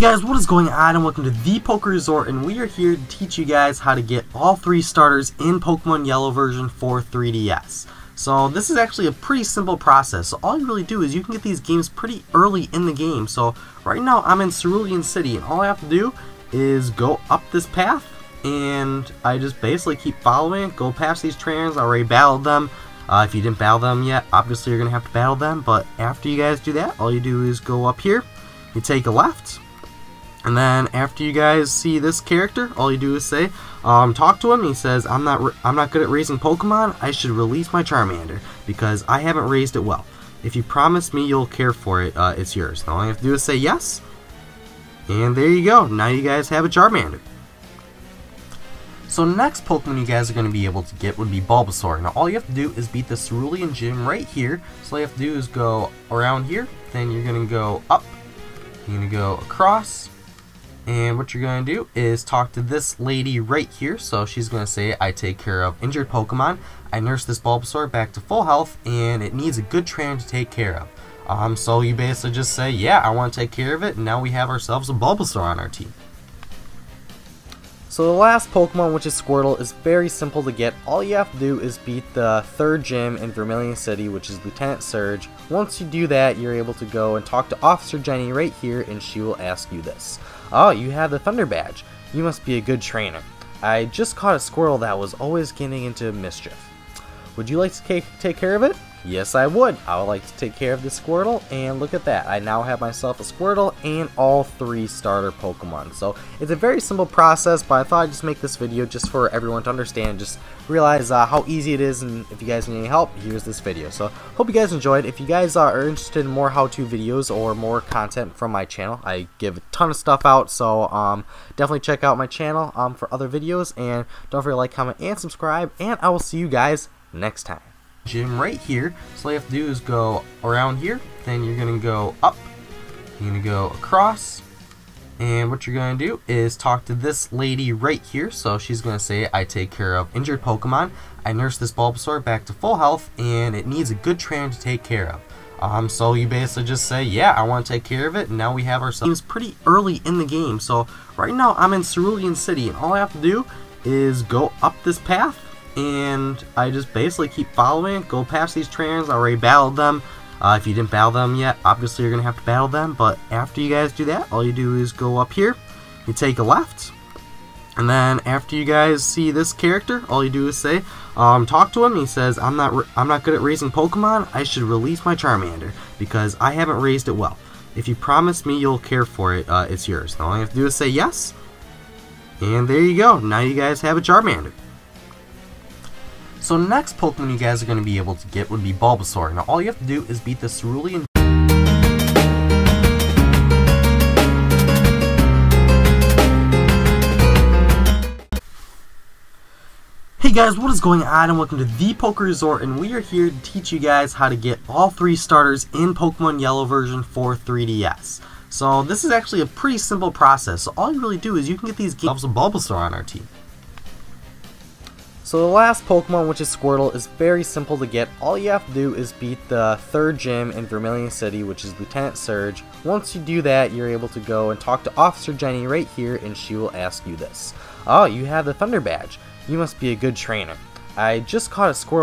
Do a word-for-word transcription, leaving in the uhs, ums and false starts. Hey guys, what is going on, and welcome to The Poker Resort, and we are here to teach you guys how to get all three starters in Pokemon Yellow version for three D S. So this is actually a pretty simple process. So all you really do is you can get these games pretty early in the game. So right now I'm in Cerulean City, and all I have to do is go up this path, and I just basically keep following, go past these trainers. I already battled them. Uh, if you didn't battle them yet, obviously you're going to have to battle them, but after you guys do that, all you do is go up here, you take a left, and then after you guys see this character, all you do is say, um, talk to him. He says, I'm not I'm not good at raising Pokemon, I should release my Charmander, because I haven't raised it well. If you promise me you'll care for it, uh, it's yours. Now all you have to do is say yes, and there you go. Now you guys have a Charmander. So next Pokemon you guys are going to be able to get would be Bulbasaur. Now all you have to do is beat the Cerulean Gym right here. So all you have to do is go around here, then you're going to go up, you're going to go across, and what you're going to do is talk to this lady right here. So she's going to say, I take care of injured Pokemon, I nurse this Bulbasaur back to full health, and it needs a good trainer to take care of. Um, so you basically just say, yeah, I want to take care of it, and now we have ourselves a Bulbasaur on our team. So the last Pokemon, which is Squirtle, is very simple to get. All you have to do is beat the third gym in Vermilion City, which is Lieutenant Surge. Once you do that, you're able to go and talk to Officer Jenny right here, and she will ask you this. Oh, you have the Thunder Badge. You must be a good trainer. I just caught a Squirtle that was always getting into mischief. Would you like to take care of it? Yes, I would. I would like to take care of this Squirtle, and look at that. I now have myself a Squirtle and all three starter Pokemon. So it's a very simple process, but I thought I'd just make this video just for everyone to understand, just realize uh, how easy it is, and if you guys need any help, here's this video. So hope you guys enjoyed. If you guys uh, are interested in more how-to videos or more content from my channel, I give a ton of stuff out, so um, definitely check out my channel um, for other videos, and don't forget to like, comment, and subscribe, and I will see you guys next time. Gym right here, so all you have to do is go around here, then you're going to go up, you're going to go across, and what you're going to do is talk to this lady right here. So she's going to say, I take care of injured Pokemon, I nurse this Bulbasaur back to full health, and it needs a good trainer to take care of. Um, so you basically just say, yeah, I want to take care of it, and now we have ourselves pretty early in the game. So right now I'm in Cerulean City, and all I have to do is go up this path, and I just basically keep following, go past these trainers. I already battled them. Uh, if you didn't battle them yet, obviously you're going to have to battle them, but after you guys do that, all you do is go up here, you take a left, and then after you guys see this character, all you do is say, um, talk to him. He says, I'm not I'm not good at raising Pokemon, I should release my Charmander, because I haven't raised it well. If you promise me you'll care for it, uh, it's yours. Now all you have to do is say yes, and there you go. Now you guys have a Charmander. So next Pokemon you guys are going to be able to get would be Bulbasaur. Now all you have to do is beat the Cerulean Hey guys, what is going on, and welcome to The Poker Resort, and we are here to teach you guys how to get all three starters in Pokemon Yellow version for three D S. So this is actually a pretty simple process. So all you really do is you can get these games with Bulbasaur on our team. So the last Pokemon, which is Squirtle, is very simple to get. All you have to do is beat the third gym in Vermilion City, which is Lieutenant Surge. Once you do that, you're able to go and talk to Officer Jenny right here, and she will ask you this. Oh, you have the Thunder Badge. You must be a good trainer. I just caught a Squirtle.